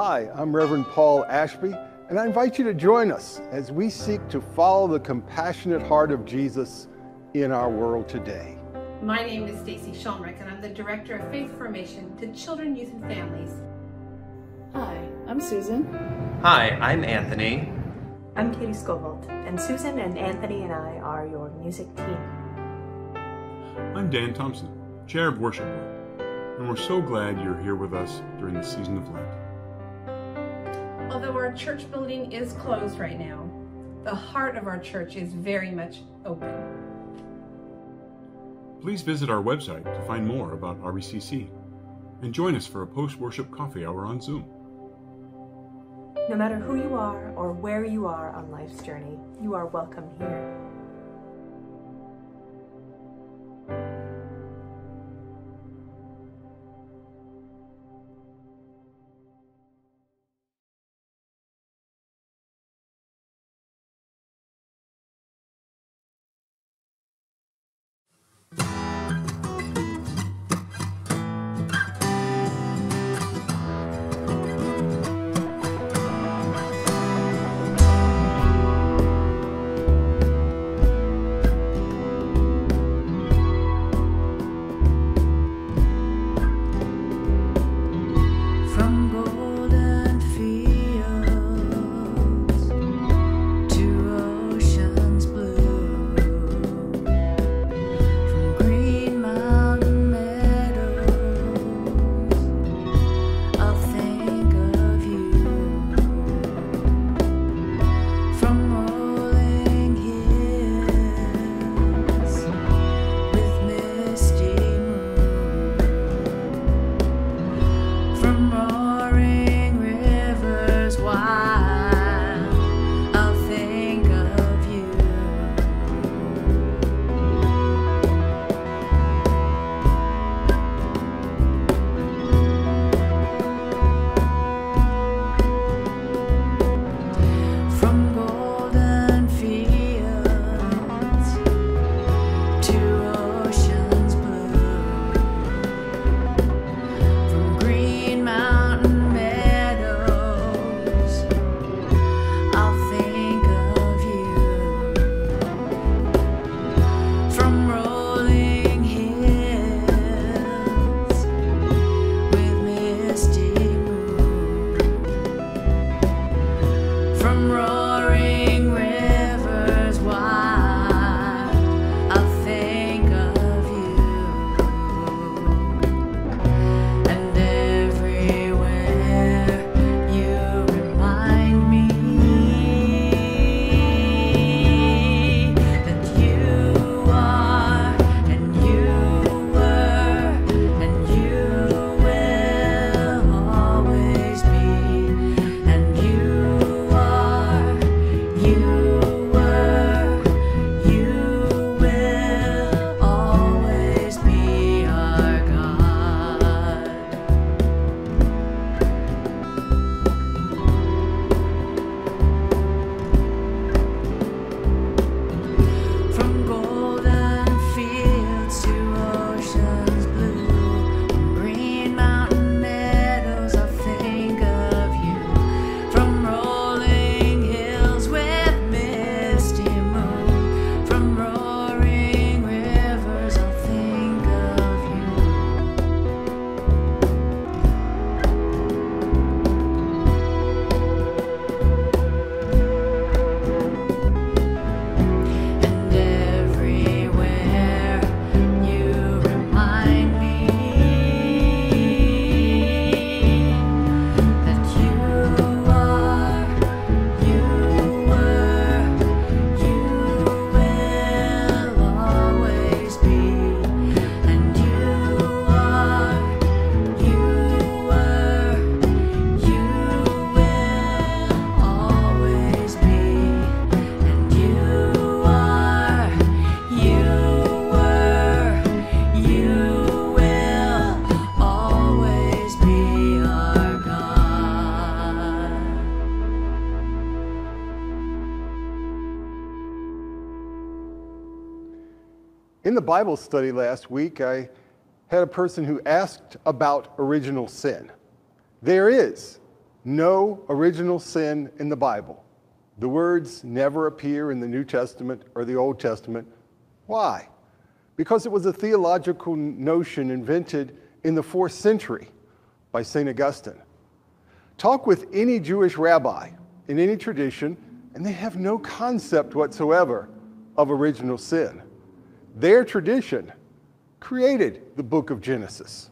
Hi, I'm Reverend Paul Ashby, and I invite you to join us as we seek to follow the compassionate heart of Jesus in our world today. My name is Staci Schulmerich, and I'm the Director of Faith Formation to Children, Youth, and Families. Hi, I'm Susan. Hi, I'm Anthony. I'm Katie Skovholt, and Susan and Anthony and I are your music team. I'm Dan Thomsen, Chair of Worship, and we're so glad you're here with us during the season of Lent. Although our church building is closed right now, the heart of our church is very much open. Please visit our website to find more about RBCC and join us for a post-worship coffee hour on Zoom. No matter who you are or where you are on life's journey, you are welcome here. In the Bible study last week, I had a person who asked about original sin. There is no original sin in the Bible. The words never appear in the New Testament or the Old Testament. Why? Because it was a theological notion invented in the 4th century by St. Augustine. Talk with any Jewish rabbi in any tradition, and they have no concept whatsoever of original sin. Their tradition created the book of Genesis,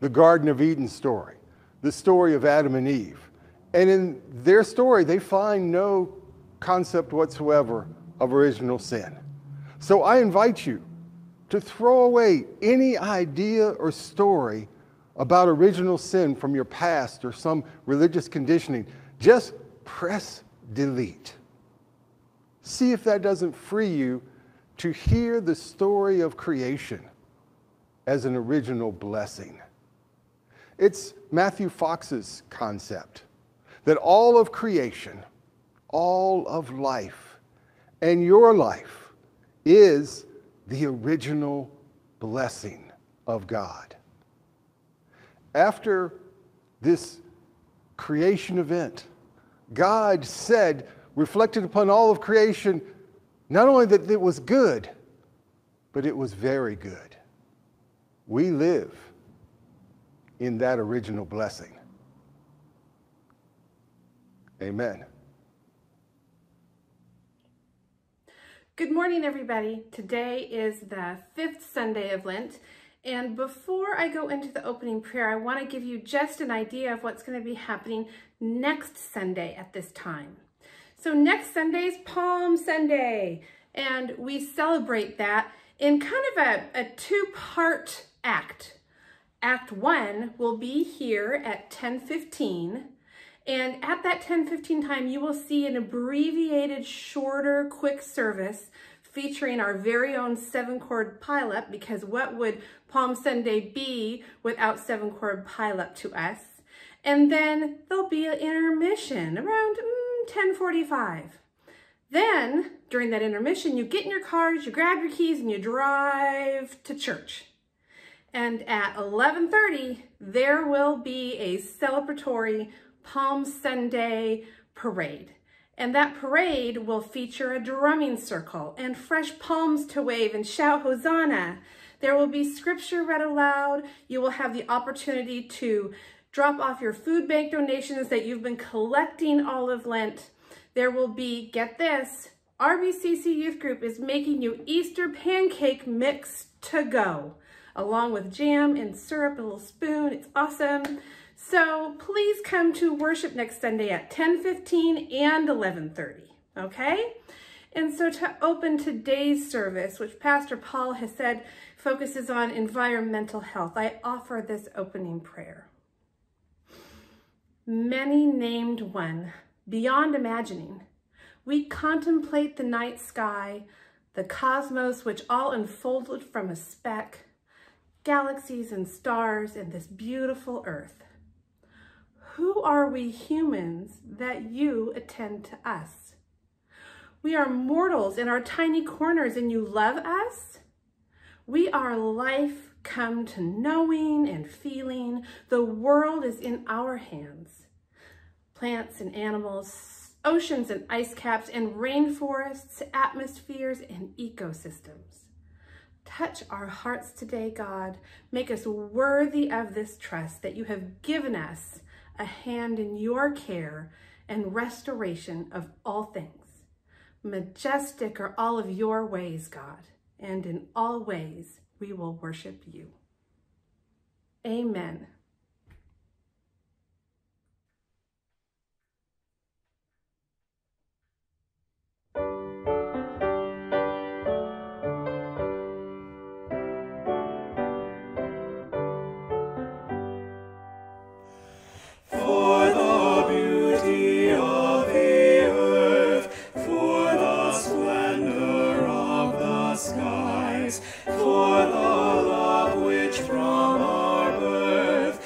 the Garden of Eden story, the story of Adam and Eve. And in their story, they find no concept whatsoever of original sin. So I invite you to throw away any idea or story about original sin from your past or some religious conditioning. Just press delete. See if that doesn't free you to hear the story of creation as an original blessing. It's Matthew Fox's concept that all of creation, all of life, and your life is the original blessing of God. After this creation event, God said, reflected upon all of creation, not only that it was good, but it was very good. We live in that original blessing. Amen. Good morning, everybody. Today is the 5th Sunday of Lent. And before I go into the opening prayer, I want to give you just an idea of what's going to be happening next Sunday at this time. So next Sunday is Palm Sunday, and we celebrate that in kind of a two-part act. Act 1 will be here at 10:15. And at that 10:15 time, you will see an abbreviated, shorter, quick service featuring our very own 7-chord pileup, because what would Palm Sunday be without 7-chord pileup to us? And then there'll be an intermission around 10:45. Then, during that intermission, you get in your cars, you grab your keys, and you drive to church. And at 11:30, there will be a celebratory Palm Sunday parade, and that parade will feature a drumming circle and fresh palms to wave and shout Hosanna. There will be scripture read aloud. You will have the opportunity to drop off your food bank donations that you've been collecting all of Lent. There will be, get this, RBCC Youth Group is making you Easter pancake mix to go, along with jam and syrup, a little spoon. It's awesome. So please come to worship next Sunday at 10:15 and 11:30, okay? And so to open today's service, which Pastor Paul has said focuses on environmental health, I offer this opening prayer. Many named one, beyond imagining, we contemplate the night sky, the cosmos which all unfolded from a speck, galaxies and stars and this beautiful earth. Who are we humans that you attend to us? We are mortals in our tiny corners and you love us? We are life come to knowing and feeling. The world is in our hands. Plants and animals, oceans and ice caps and rainforests, atmospheres and ecosystems. Touch our hearts today, God. Make us worthy of this trust that you have given us a hand in your care and restoration of all things. Majestic are all of your ways, God, and in all ways we will worship you. Amen. For the love which from our birth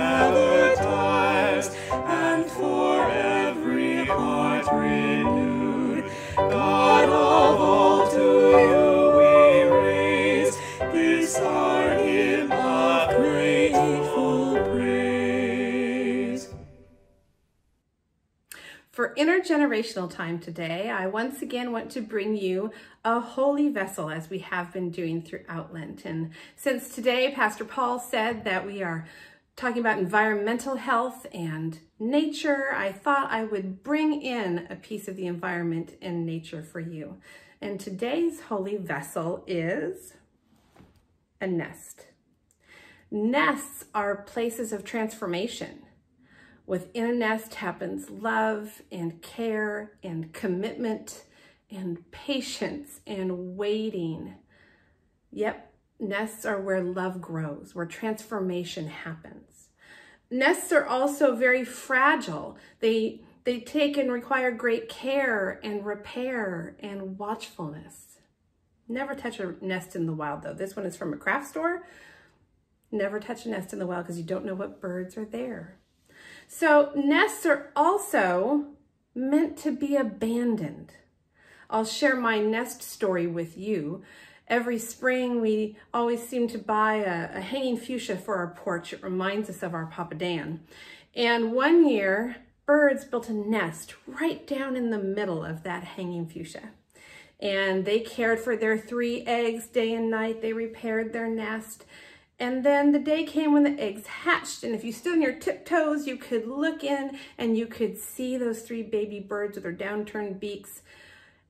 other times, and for every heart renewed. God of all, to you we raise this our hymn of grateful praise. For intergenerational time today, I once again want to bring you a holy vessel, as we have been doing throughout Lent. And since today Pastor Paul said that we are talking about environmental health and nature, I thought I would bring in a piece of the environment and nature for you. And today's holy vessel is a nest. Nests are places of transformation. Within a nest happens love and care and commitment and patience and waiting. Yep, nests are where love grows, where transformation happens. Nests are also very fragile. They take and require great care and repair and watchfulness. Never touch a nest in the wild, though. This one is from a craft store. Never touch a nest in the wild because you don't know what birds are there. So nests are also meant to be abandoned. I'll share my nest story with you. Every spring, we always seem to buy a hanging fuchsia for our porch. It reminds us of our Papa Dan. And one year, birds built a nest right down in the middle of that hanging fuchsia. And they cared for their 3 eggs day and night. They repaired their nest. And then the day came when the eggs hatched. And if you stood on your tiptoes, you could look in and you could see those 3 baby birds with their downturned beaks.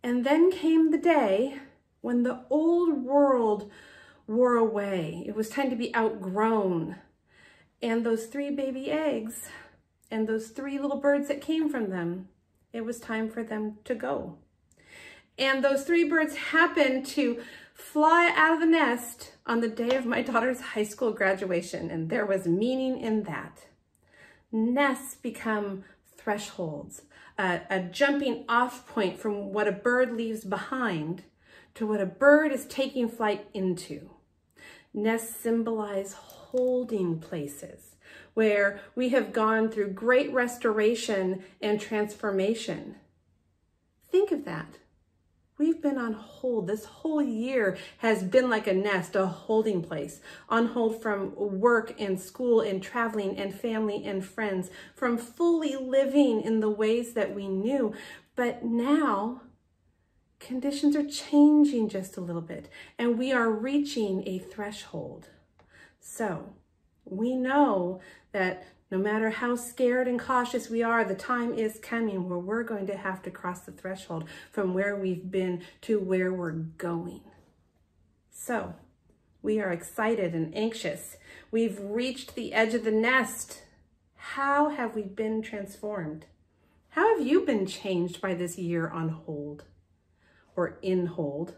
And then came the day when the old world wore away. It was time to be outgrown. And those 3 baby eggs and those 3 little birds that came from them, it was time for them to go. And those 3 birds happened to fly out of the nest on the day of my daughter's high school graduation. And there was meaning in that. Nests become thresholds, a jumping off point from what a bird leaves behind to what a bird is taking flight into. Nests symbolize holding places where we have gone through great restoration and transformation. Think of that. We've been on hold. This whole year has been like a nest, a holding place. On hold from work and school and traveling and family and friends, from fully living in the ways that we knew. But now, conditions are changing just a little bit, and we are reaching a threshold. So we know that no matter how scared and cautious we are, the time is coming where we're going to have to cross the threshold from where we've been to where we're going. So we are excited and anxious. We've reached the edge of the nest. How have we been transformed? How have you been changed by this year on hold or in hold?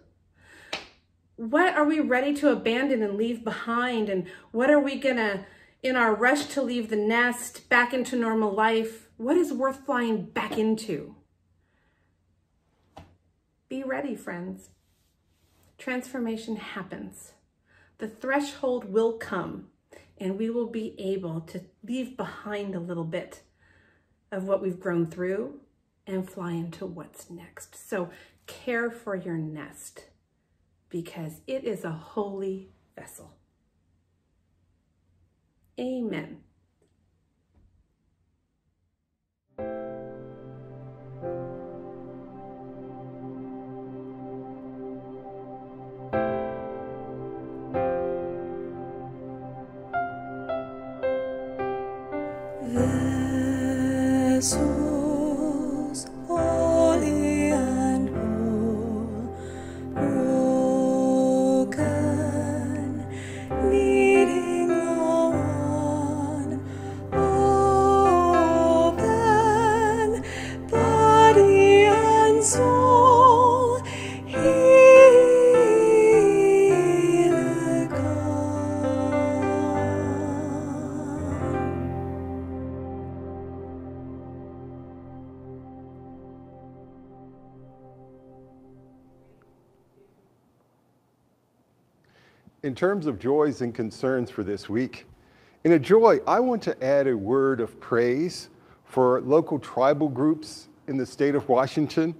What are we ready to abandon and leave behind? And what are we gonna, in our rush to leave the nest back into normal life, what is worth flying back into? Be ready, friends. Transformation happens. The threshold will come, and we will be able to leave behind a little bit of what we've grown through and fly into what's next. So care for your nest, because it is a holy vessel. Amen. In terms of joys and concerns for this week, In a joy, I want to add a word of praise for local tribal groups in the state of Washington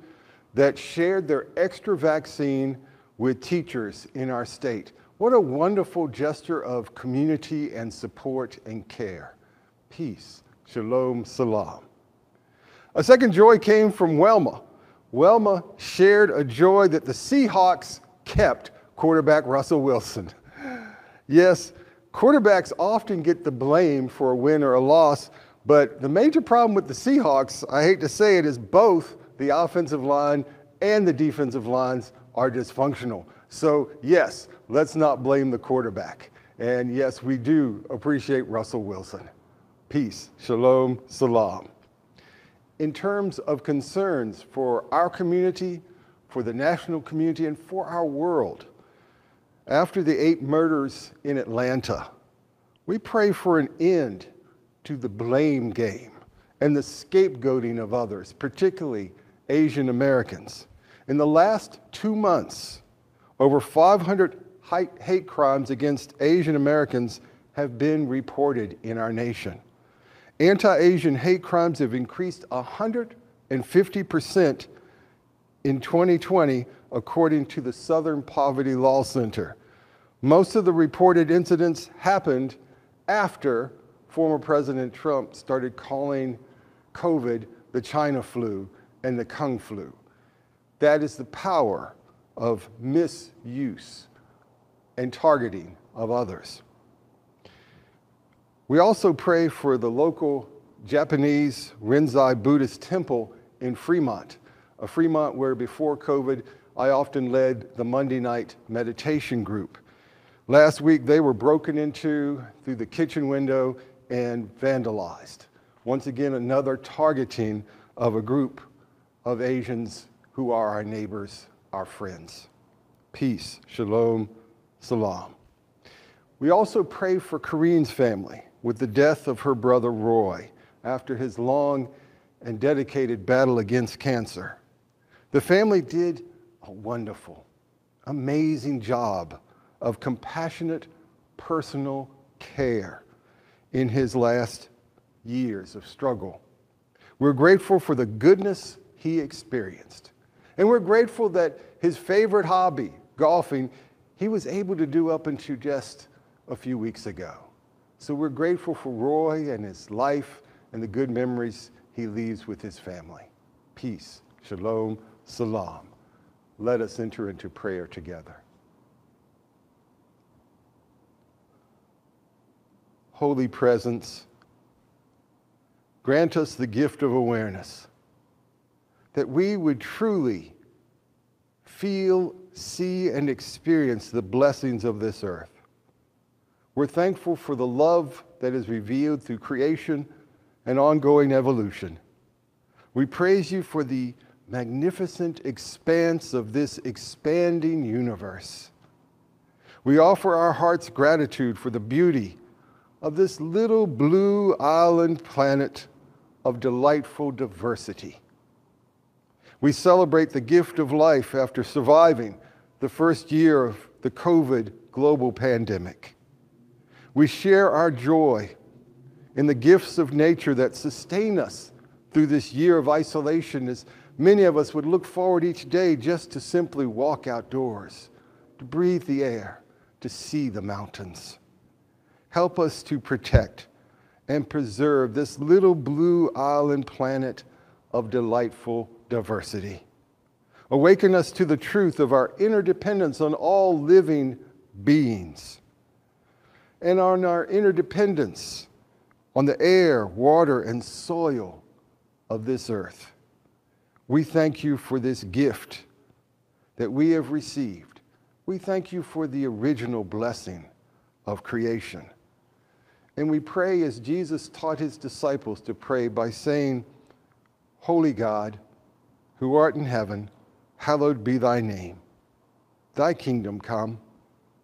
that shared their extra vaccine with teachers in our state. What a wonderful gesture of community and support and care. Peace. Shalom, salam. A second joy came from Welma. Welma shared a joy that the Seahawks kept quarterback Russell Wilson. Yes, quarterbacks often get the blame for a win or a loss, but the major problem with the Seahawks, I hate to say it, is both the offensive line and the defensive lines are dysfunctional. So yes, let's not blame the quarterback. And yes, we do appreciate Russell Wilson. Peace, shalom, salam. In terms of concerns for our community, for the national community, and for our world, after the 8 murders in Atlanta, we pray for an end to the blame game and the scapegoating of others, particularly Asian Americans. In the last 2 months, over 500 hate crimes against Asian Americans have been reported in our nation. Anti-Asian hate crimes have increased 150% in 2020, according to the Southern Poverty Law Center. Most of the reported incidents happened after former President Trump started calling COVID the China flu and the Kung flu. That is the power of misuse and targeting of others. We also pray for the local Japanese Rinzai Buddhist temple in Fremont, a Fremont where before COVID, I often led the Monday night meditation group. Last week, they were broken into through the kitchen window and vandalized. Once again, another targeting of a group of Asians who are our neighbors, our friends. Peace, shalom, salam. We also pray for Kareen's family with the death of her brother Roy after his long and dedicated battle against cancer. The family did a wonderful, amazing job of compassionate personal care in his last years of struggle. We're grateful for the goodness he experienced. And we're grateful that his favorite hobby, golfing, he was able to do up until just a few weeks ago. So we're grateful for Roy and his life and the good memories he leaves with his family. Peace, shalom, salam. Let us enter into prayer together. Holy Presence, grant us the gift of awareness, that we would truly feel, see, and experience the blessings of this earth. We're thankful for the love that is revealed through creation and ongoing evolution. We praise you for the magnificent expanse of this expanding universe. We offer our hearts gratitude for the beauty of this little blue island planet of delightful diversity. We celebrate the gift of life after surviving the first year of the COVID global pandemic. We share our joy in the gifts of nature that sustain us through this year of isolation, as many of us would look forward each day just to simply walk outdoors, to breathe the air, to see the mountains. Help us to protect and preserve this little blue island planet of delightful diversity. Awaken us to the truth of our interdependence on all living beings, and on our interdependence on the air, water, and soil of this earth. We thank you for this gift that we have received. We thank you for the original blessing of creation. And we pray as Jesus taught his disciples to pray by saying, Holy God, who art in heaven, hallowed be thy name. Thy kingdom come,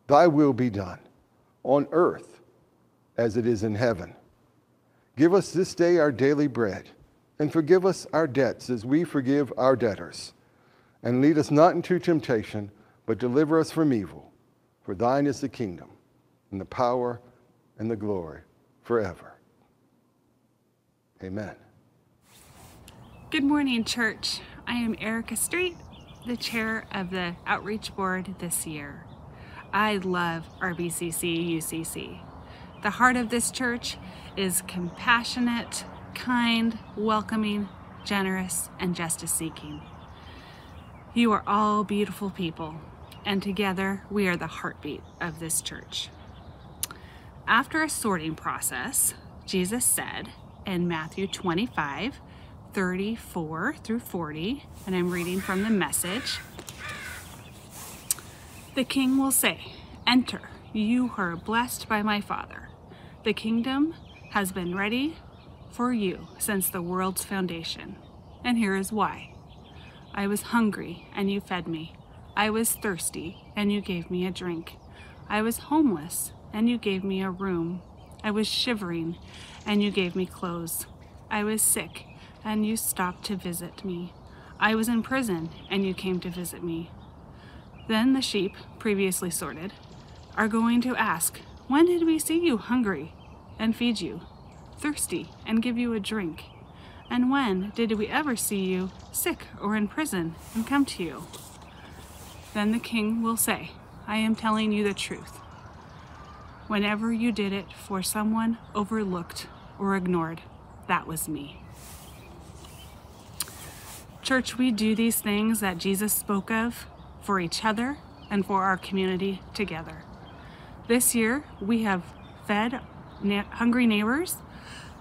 thy will be done, on earth as it is in heaven. Give us this day our daily bread, and forgive us our debts as we forgive our debtors. And lead us not into temptation, but deliver us from evil. For thine is the kingdom, and the power, and the glory forever. Amen. Good morning, church. I am Erica Street, the chair of the Outreach Board this year. I love RBCCUCC. The heart of this church is compassionate, kind, welcoming, generous, and justice-seeking. You are all beautiful people, and together we are the heartbeat of this church. After a sorting process, Jesus said in Matthew 25:34-40, and I'm reading from the Message, "The king will say, 'Enter, you who are blessed by my Father. The kingdom has been ready for you since the world's foundation, and here is why. I was hungry, and you fed me. I was thirsty, and you gave me a drink. I was homeless, and you gave me a room. I was shivering, and you gave me clothes. I was sick, and you stopped to visit me. I was in prison, and you came to visit me.' Then the sheep, previously sorted, are going to ask, 'When did we see you hungry and feed you? Thirsty and give you a drink? And when did we ever see you sick or in prison and come to you?' Then the king will say, 'I am telling you the truth. Whenever you did it for someone overlooked or ignored, that was me.'" Church, we do these things that Jesus spoke of for each other and for our community together. This year, we have fed hungry neighbors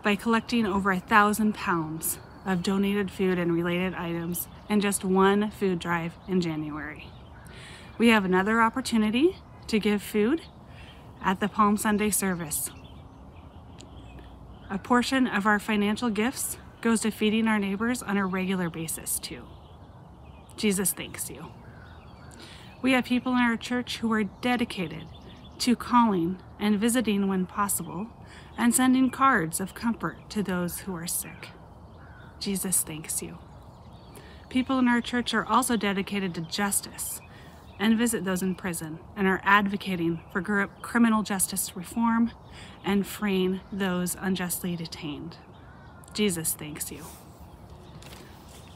by collecting over 1,000 pounds of donated food and related items in just one food drive in January. We have another opportunity to give food at the Palm Sunday service. A portion of our financial gifts goes to feeding our neighbors on a regular basis too. Jesus thanks you. We have people in our church who are dedicated to calling and visiting when possible, and sending cards of comfort to those who are sick. Jesus thanks you. People in our church are also dedicated to justice and visit those in prison and are advocating for criminal justice reform and freeing those unjustly detained. Jesus thanks you.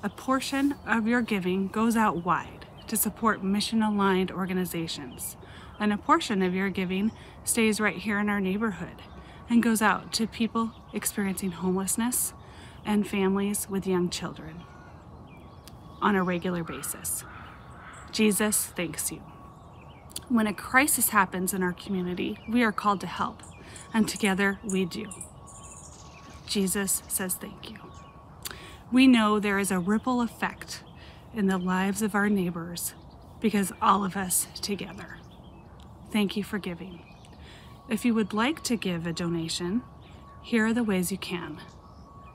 A portion of your giving goes out wide to support mission-aligned organizations, and a portion of your giving stays right here in our neighborhood and goes out to people experiencing homelessness and families with young children on a regular basis. Jesus thanks you. When a crisis happens in our community, we are called to help, and together we do. Jesus says thank you. We know there is a ripple effect in the lives of our neighbors because all of us together. Thank you for giving. If you would like to give a donation, here are the ways you can.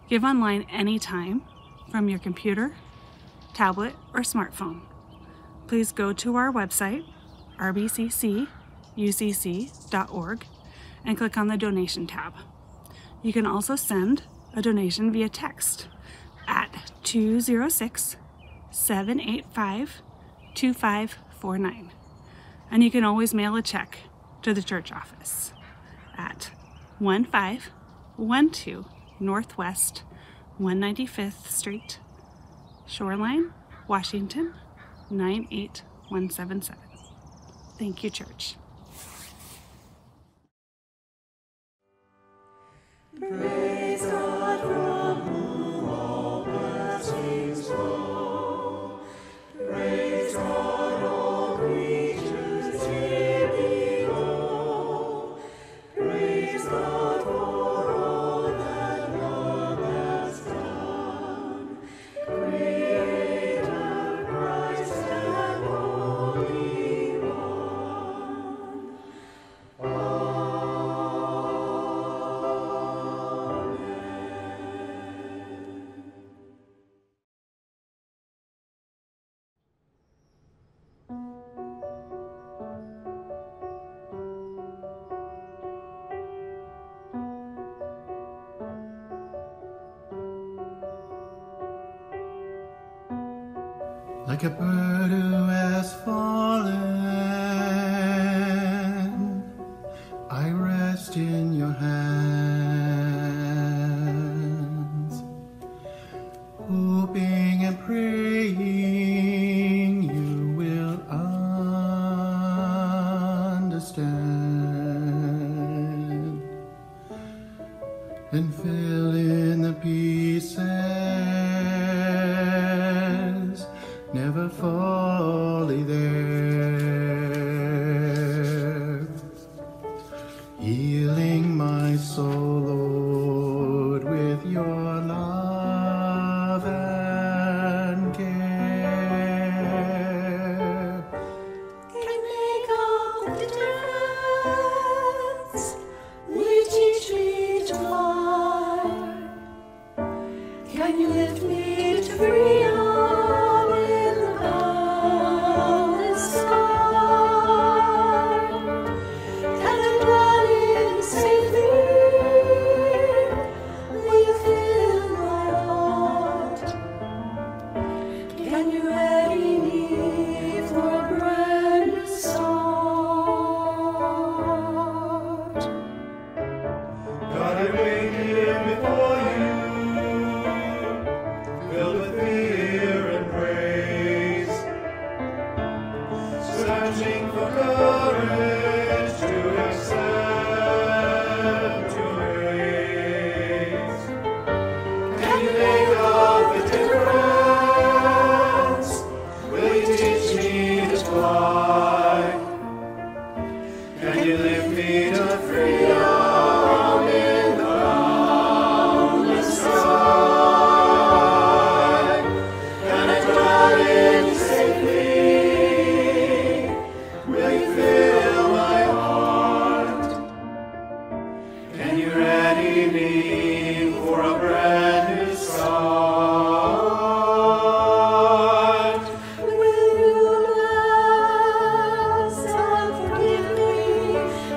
Give online anytime from your computer, tablet, or smartphone. Please go to our website, rbccucc.org, and click on the donation tab. You can also send a donation via text at 206-785-2549. And you can always mail a check to the church office at 1512 Northwest 195th Street, Shoreline, Washington, 98177. Thank you, church. Praise God from whom all blessings flow. Praise God. Like a bird who has fallen, I rest in your hand. pieces, never folly there. Healing my soul, Lord, with your love and care, can make all the difference which each me to lie. Can you lift me to freedom in the boundless sky? Can I dwell in safety within my heart? Can you ready me for a brand new start? God, I wait here before you, filled with fear and praise, searching for courage to accept your ways. Can you make all the difference? Will you teach me to fly? Can you lift me to freedom in the boundless sky? Can I dwell in safety? Will you fill my heart? Can you ready me for a brand new start? Will you bless and forgive me?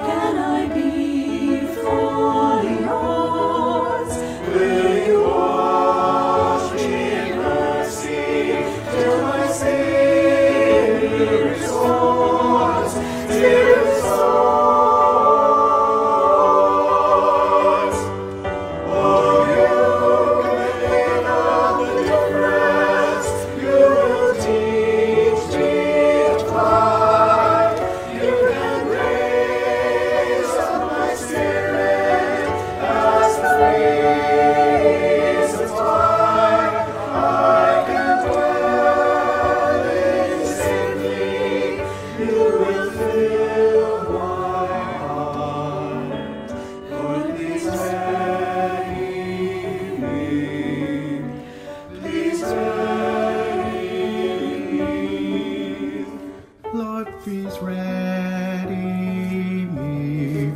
Can I be fully yours? Will you wash me in mercy till my Savior restores, till restores? Oh, you can make all the difference. You will teach me to fly. You can raise up my spirit as the reasons why I can dwell in safety. You will fill my heart. Lord, please ready me. Please ready me. Lord, please ready me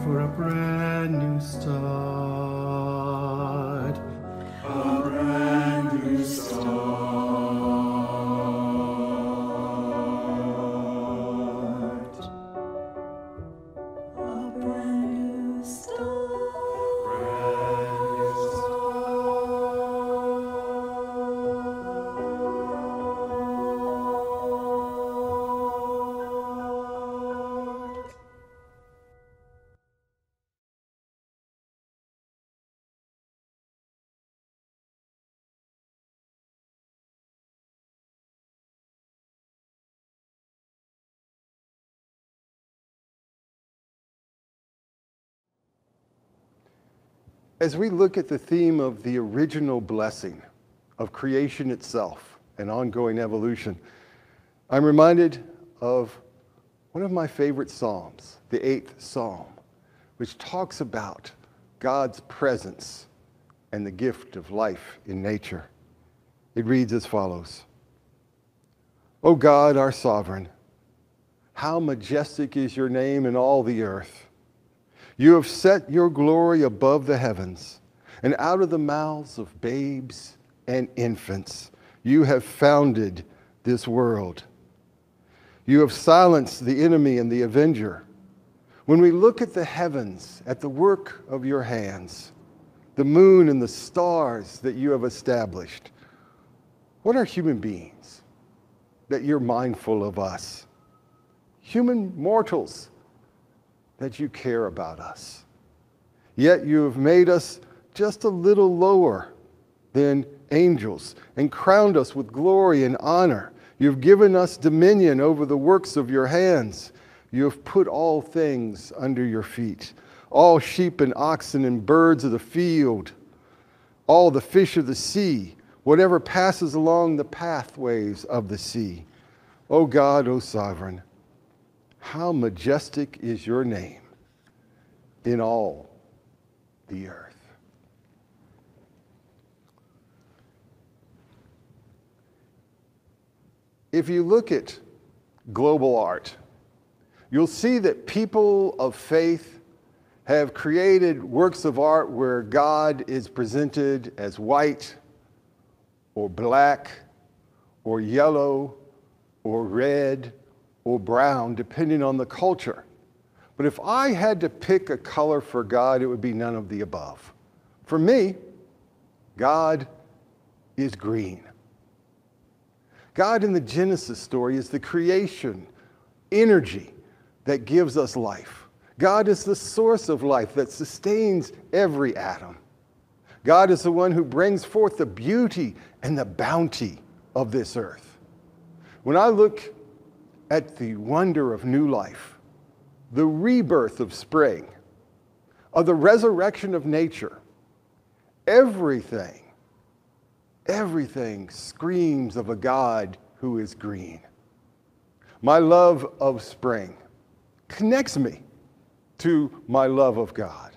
for a brand new start. A brand new start. A brand new start. As we look at the theme of the original blessing of creation itself and ongoing evolution, I'm reminded of one of my favorite Psalms, the 8th Psalm, which talks about God's presence and the gift of life in nature. It reads as follows: O God, our sovereign, how majestic is your name in all the earth. You have set your glory above the heavens, and out of the mouths of babes and infants you have founded this world. You have silenced the enemy and the avenger. When we look at the heavens, at the work of your hands, the moon and the stars that you have established, what are human beings that you're mindful of us? Human mortals, that you care about us. Yet you have made us just a little lower than angels and crowned us with glory and honor. You've given us dominion over the works of your hands. You have put all things under your feet, all sheep and oxen and birds of the field, all the fish of the sea, whatever passes along the pathways of the sea. O God, O Sovereign, how majestic is your name in all the earth. If you look at global art, you'll see that people of faith have created works of art where God is presented as white or black or yellow or red or brown, depending on the culture. But if I had to pick a color for God, it would be none of the above. For me, God is green. God in the Genesis story is the creation energy that gives us life. God is the source of life that sustains every atom. God is the one who brings forth the beauty and the bounty of this earth. When I look at the wonder of new life, the rebirth of spring, of the resurrection of nature, everything screams of a God who is green. My love of spring connects me to my love of God.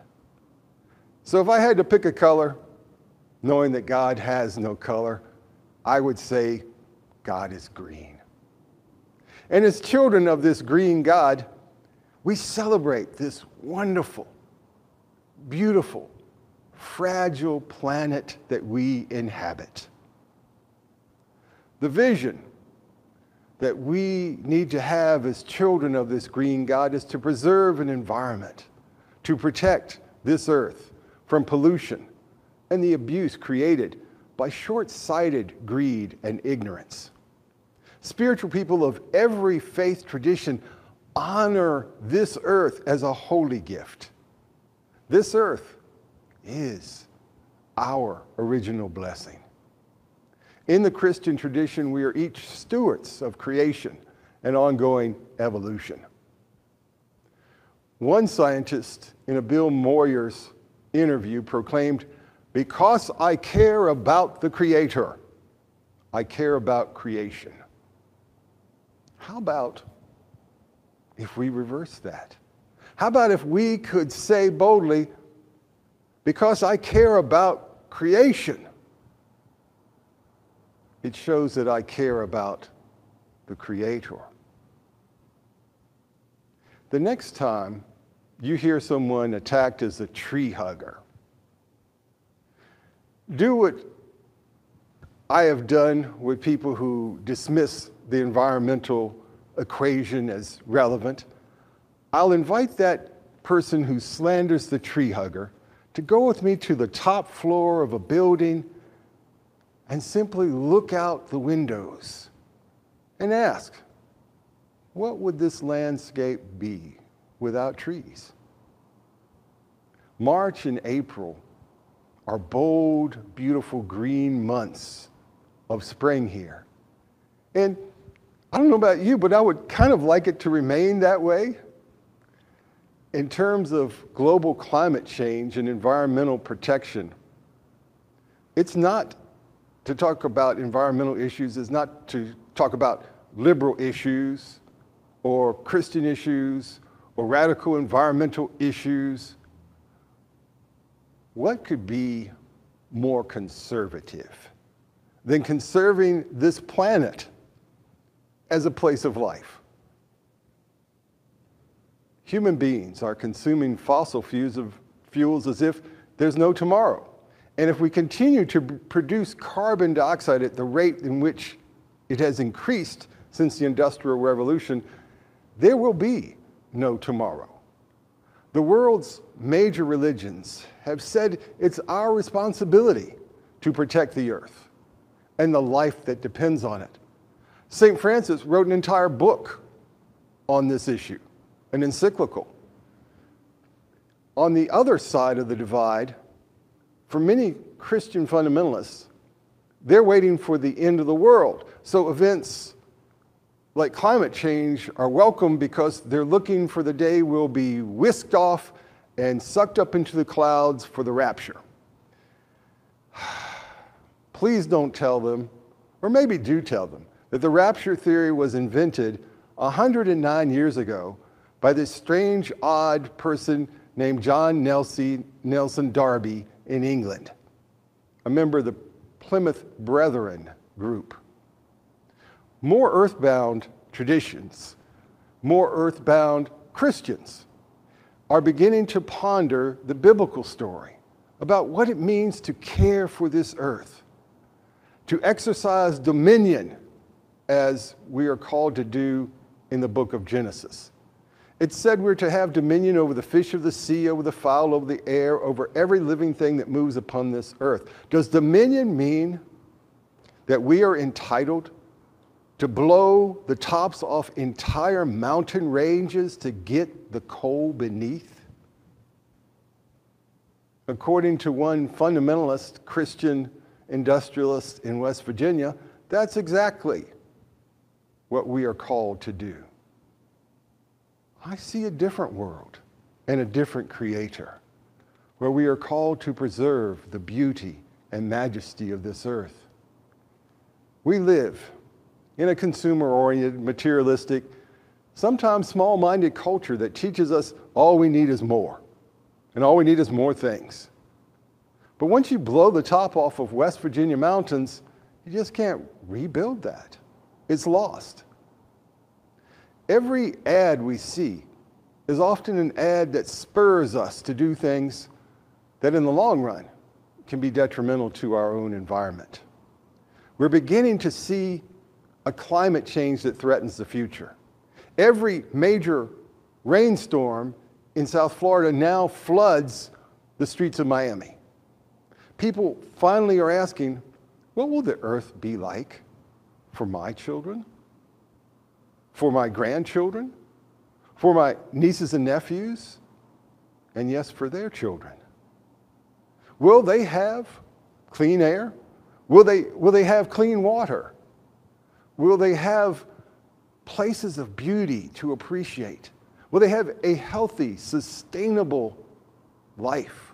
So if I had to pick a color, knowing that God has no color, I would say God is green. And as children of this green God, we celebrate this wonderful, beautiful, fragile planet that we inhabit. The vision that we need to have as children of this green God is to preserve an environment, to protect this earth from pollution and the abuse created by short-sighted greed and ignorance. Spiritual people of every faith tradition honor this earth as a holy gift. This earth is our original blessing. In the Christian tradition, we are each stewards of creation and ongoing evolution. One scientist in a Bill Moyers interview proclaimed, "Because I care about the Creator, I care about creation." How about if we reverse that? How about if we could say boldly, because I care about creation, it shows that I care about the Creator. The next time you hear someone attacked as a tree hugger, do what I have done with people who dismiss the environmental equation as relevant. I'll invite that person who slanders the tree hugger to go with me to the top floor of a building and simply look out the windows and ask, what would this landscape be without trees? March and April are bold, beautiful green months of spring here. And I don't know about you, but I would kind of like it to remain that way. In terms of global climate change and environmental protection, it's not to talk about environmental issues, it's not to talk about liberal issues or Christian issues or radical environmental issues. What could be more conservative than conserving this planet as a place of life? Human beings are consuming fossil fuels as if there's no tomorrow. And if we continue to produce carbon dioxide at the rate in which it has increased since the Industrial Revolution, there will be no tomorrow. The world's major religions have said it's our responsibility to protect the earth and the life that depends on it. St. Francis wrote an entire book on this issue, an encyclical. On the other side of the divide, for many Christian fundamentalists, they're waiting for the end of the world. So events like climate change are welcome because they're looking for the day we'll be whisked off and sucked up into the clouds for the rapture. please don't tell them, or maybe do tell them, that the rapture theory was invented 109 years ago by this strange, odd person named John Nelson Darby in England, a member of the Plymouth Brethren group. More earthbound traditions, more earthbound Christians are beginning to ponder the biblical story about what it means to care for this earth, to exercise dominion as we are called to do in the book of Genesis. It said we're to have dominion over the fish of the sea, over the fowl, over the air, over every living thing that moves upon this earth. Does dominion mean that we are entitled to blow the tops off entire mountain ranges to get the coal beneath? According to one fundamentalist Christian industrialist in West Virginia, that's exactly what we are called to do. I see a different world and a different creator, where we are called to preserve the beauty and majesty of this earth. We live in a consumer-oriented, materialistic, sometimes small-minded culture that teaches us all we need is more, and all we need is more things. But once you blow the top off of West Virginia mountains, you just can't rebuild that. It's lost. Every ad we see is often an ad that spurs us to do things that in the long run can be detrimental to our own environment. We're beginning to see a climate change that threatens the future. Every major rainstorm in South Florida now floods the streets of Miami. People finally are asking, what will the earth be like for my children, for my grandchildren, for my nieces and nephews, and yes, for their children? Will they have clean air? Will they have clean water? Will they have places of beauty to appreciate? Will they have a healthy, sustainable life?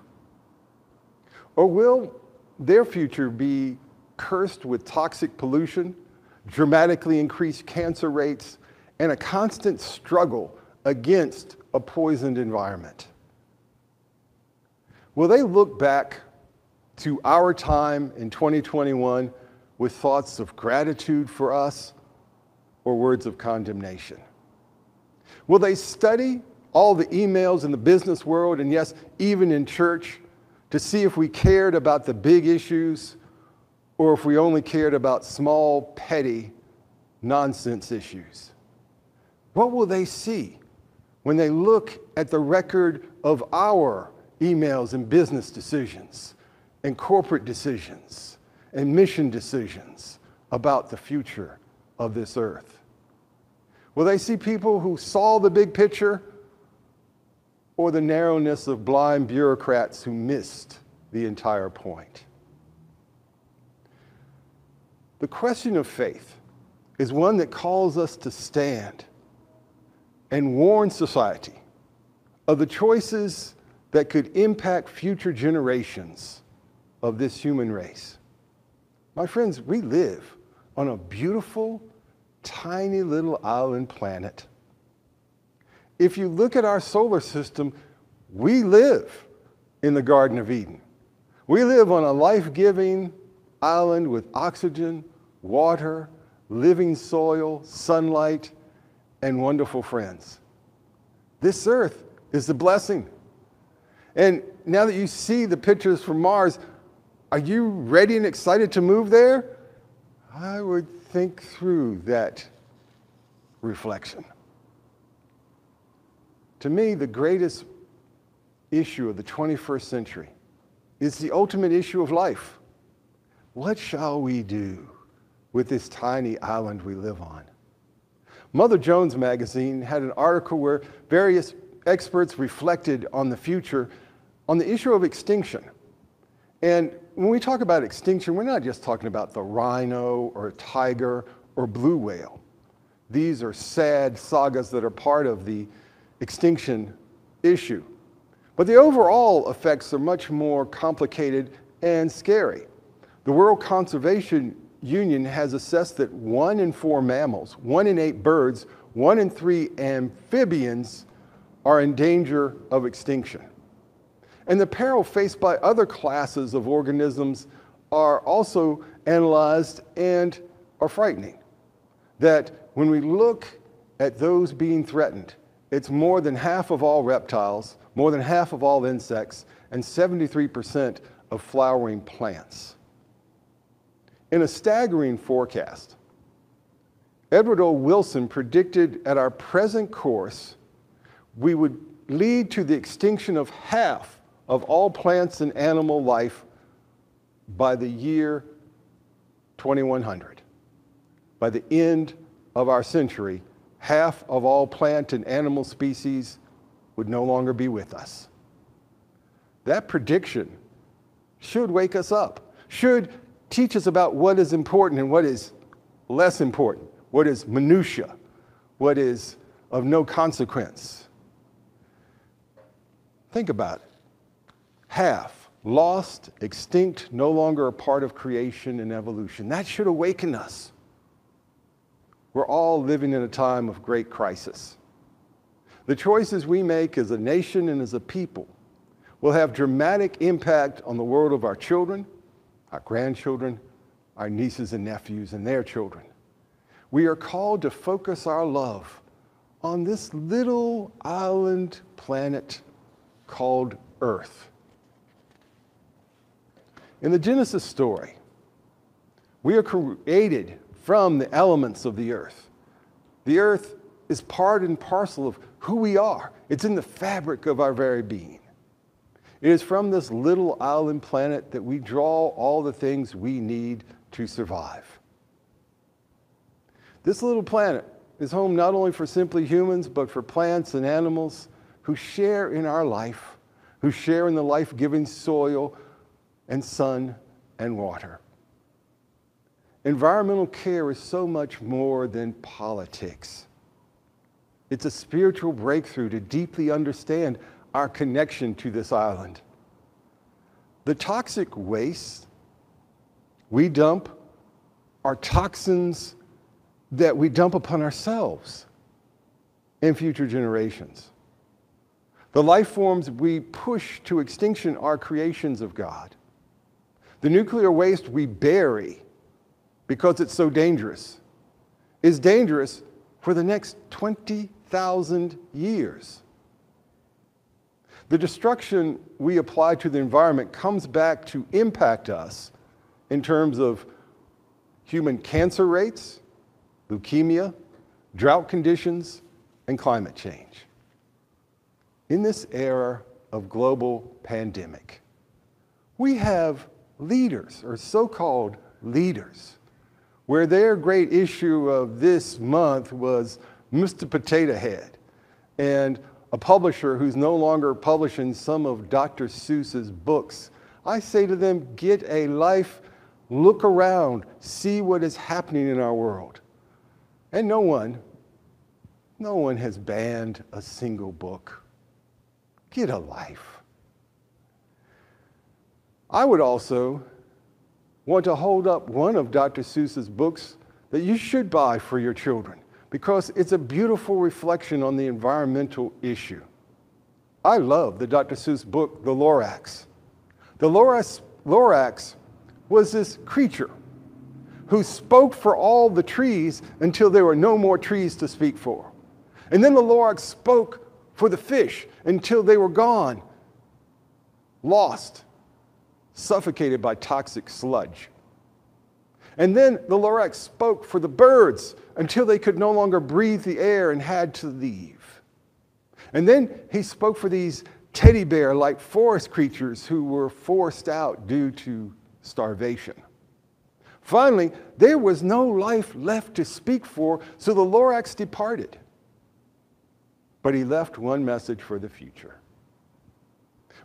Or will their future be cursed with toxic pollution, dramatically increased cancer rates, and a constant struggle against a poisoned environment? Will they look back to our time in 2021 with thoughts of gratitude for us or words of condemnation? Will they study all the emails in the business world, and yes, even in church, to see if we cared about the big issues or if we only cared about small, petty, nonsense issues? What will they see when they look at the record of our emails and business decisions and corporate decisions and mission decisions about the future of this earth? Will they see people who saw the big picture, or the narrowness of blind bureaucrats who missed the entire point? The question of faith is one that calls us to stand and warn society of the choices that could impact future generations of this human race. My friends, we live on a beautiful, tiny little island planet. If you look at our solar system, we live in the Garden of Eden. We live on a life-giving island with oxygen, water, living soil, sunlight, and wonderful friends. This earth is the blessing. And now that you see the pictures from Mars, are you ready and excited to move there? I would think through that reflection. To me, the greatest issue of the 21st century is the ultimate issue of life. What shall we do with this tiny island we live on? Mother Jones magazine had an article where various experts reflected on the future, on the issue of extinction. And when we talk about extinction, we're not just talking about the rhino or tiger or blue whale. These are sad sagas that are part of the extinction issue. But the overall effects are much more complicated and scary. The World Conservation Union has assessed that 1 in 4 mammals, 1 in 8 birds, 1 in 3 amphibians are in danger of extinction. And the peril faced by other classes of organisms are also analyzed and are frightening. That when we look at those being threatened, it's more than half of all reptiles, more than half of all insects, and 73% of flowering plants. In a staggering forecast, Edward O. Wilson predicted at our present course, we would lead to the extinction of half of all plants and animal life by the year 2100. By the end of our century, half of all plant and animal species would no longer be with us. That prediction should wake us up, should teach us about what is important and what is less important, what is minutia, what is of no consequence. Think about it. Half, lost, extinct, no longer a part of creation and evolution. That should awaken us. We're all living in a time of great crisis. The choices we make as a nation and as a people will have dramatic impact on the world of our children, our grandchildren, our nieces and nephews and their children. We are called to focus our love on this little island planet called Earth. In the Genesis story, we are created from the elements of the earth. The earth is part and parcel of who we are. It's in the fabric of our very being. It is from this little island planet that we draw all the things we need to survive. This little planet is home not only for simply humans, but for plants and animals who share in our life, who share in the life-giving soil and sun and water. Environmental care is so much more than politics. It's a spiritual breakthrough to deeply understand our connection to this island. The toxic waste we dump are toxins that we dump upon ourselves and future generations. The life forms we push to extinction are creations of God. The nuclear waste we bury because it's so dangerous is dangerous for the next 20,000 years. The destruction we apply to the environment comes back to impact us in terms of human cancer rates, leukemia, drought conditions, and climate change. In this era of global pandemic, we have leaders, or so-called leaders, where their great issue of this month was Mr. Potato Head, and a publisher who's no longer publishing some of Dr. Seuss's books. I say to them, get a life, look around, see what is happening in our world. And no one has banned a single book. Get a life. I would also want to hold up one of Dr. Seuss's books that you should buy for your children because it's a beautiful reflection on the environmental issue. I love the Dr. Seuss book, The Lorax. The Lorax was this creature who spoke for all the trees until there were no more trees to speak for. And then the Lorax spoke for the fish until they were gone, lost, suffocated by toxic sludge. And then the Lorax spoke for the birds until they could no longer breathe the air and had to leave. And then he spoke for these teddy bear-like forest creatures who were forced out due to starvation. Finally, there was no life left to speak for, so the Lorax departed. But he left one message for the future.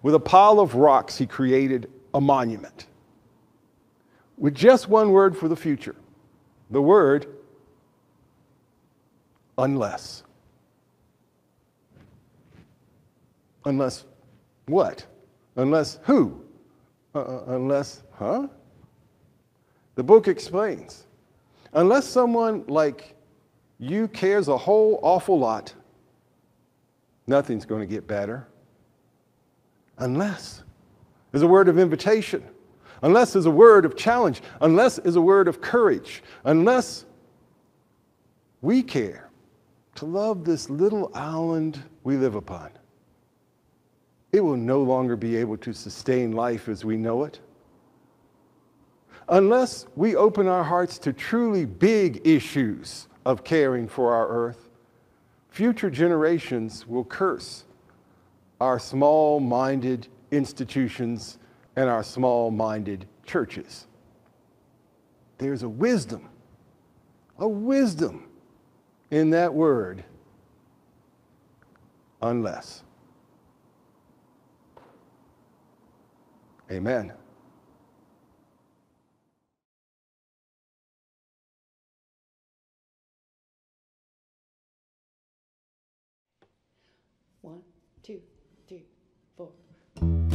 With a pile of rocks, he created a monument with just one word for the future, the word unless. Unless what? Unless who? Unless, huh? The book explains, unless someone like you cares a whole awful lot, nothing's going to get better. Unless there's a word of invitation, unless there's a word of challenge, unless there's a word of courage, unless we care to love this little island we live upon, it will no longer be able to sustain life as we know it. Unless we open our hearts to truly big issues of caring for our earth, future generations will curse our small-minded institutions and our small-minded churches. There's a wisdom in that word, unless. Amen. One, two, three, four. You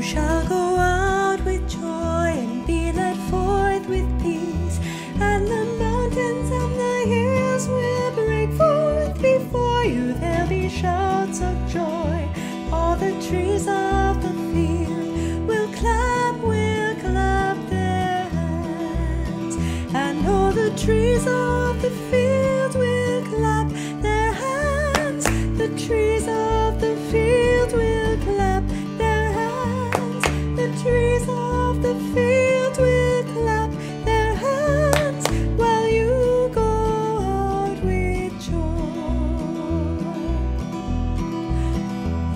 shall go out with joy and be led forth with peace, and the mountains and the hills will break forth before you. There'll be shouts of joy. All the trees of the field will clap their hands, and all the trees of the field will clap their hands. The trees of the field will clap their hands. The trees of the field will clap their hands while you go out with joy.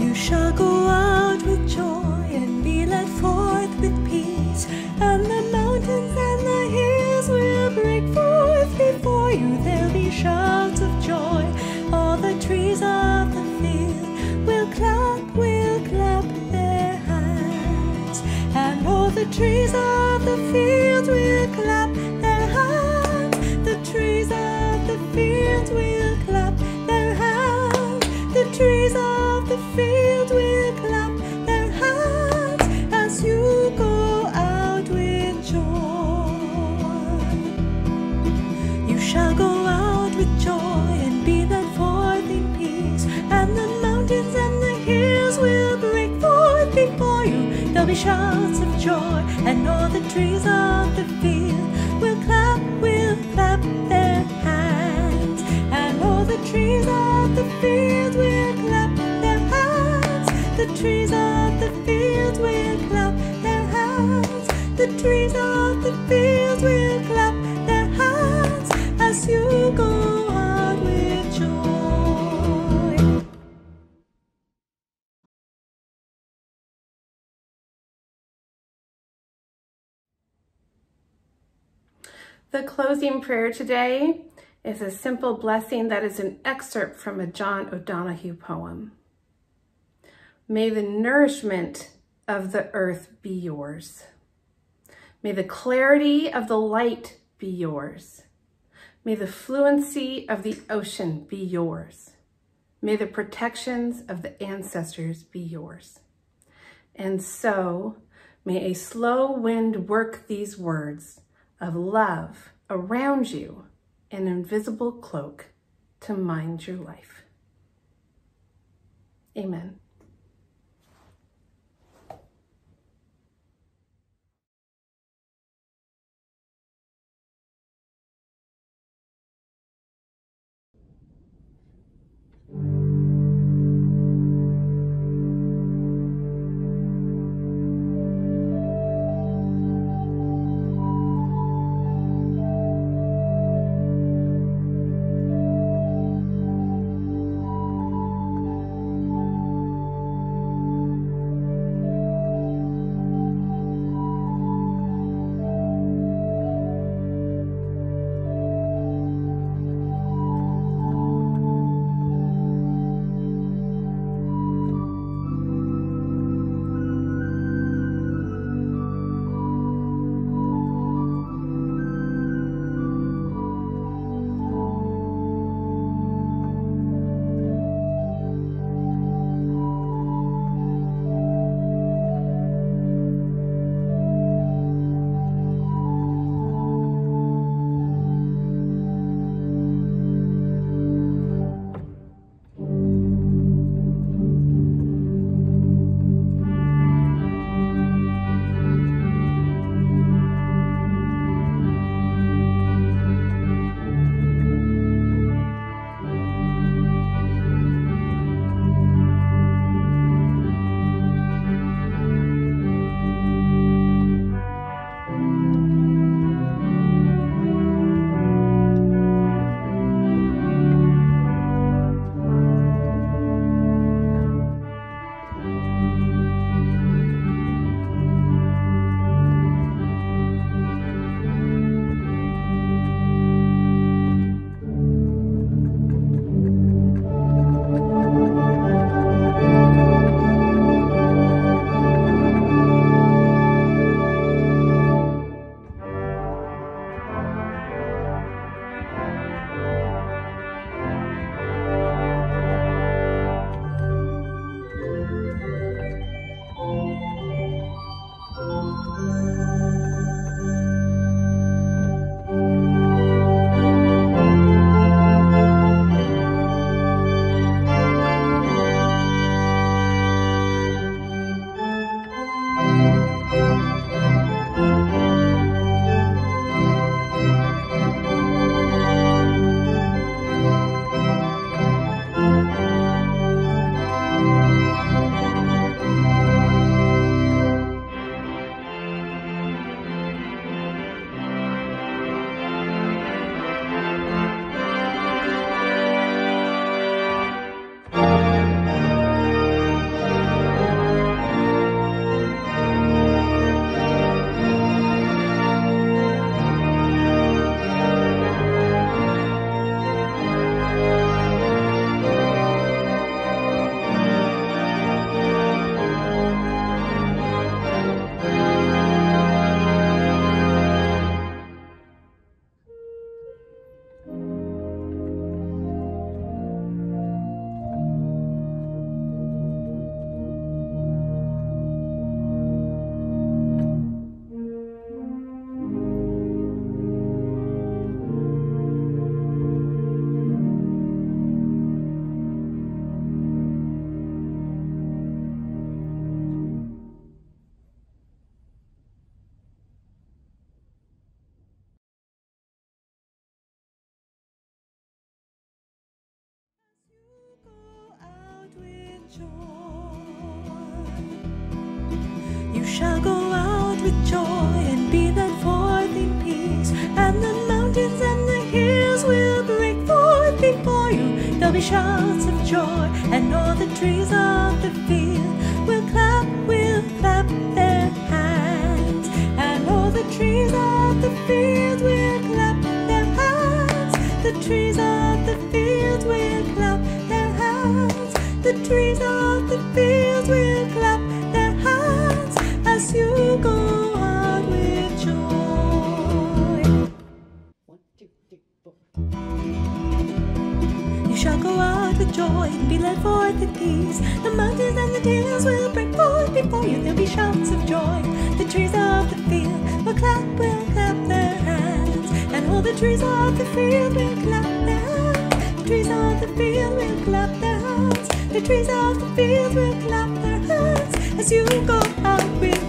You shall go out with joy and be led forth with peace, and the mountains and the hills will break forth before you. There'll be shouts of joy. All the trees of the field will clap their hands, and all the trees of the field will clap their hands. The trees of the field will clap their hands. The trees of the field will clap their hands as you go out with joy. You shall go out with joy and be led forth in peace, and the mountains and the hills will break forth before you. There'll be shouts of joy, and all the trees of the field will clap their hands, and all the trees of the field will clap their hands. The trees of the field will clap their hands. The trees of the field will clap their hands as you go out with joy. The closing prayer today is a simple blessing that is an excerpt from a John O'Donohue poem. May the nourishment of the earth be yours. May the clarity of the light be yours. May the fluency of the ocean be yours. May the protections of the ancestors be yours. And so may a slow wind work these words of love around you, an invisible cloak to mind your life. Amen. shall go out with joy and be led forth in peace. And the mountains and the hills will break forth before you. There'll be shouts of joy, and all the trees of the field will clap their hands. And all the trees of the field will clap their hands. The trees of the field will clap their hands. The trees of the field will clap their hands as you go out with joy. 1, 2, 3, 4. You shall go out with joy and be led forth in peace. The mountains and the hills will break forth before you. There'll be shouts of joy. The trees of the field will clap their hands. And all the trees of the field will clap their hands. The trees of the field will clap their hands. The trees of the field will clap their hands as you go out with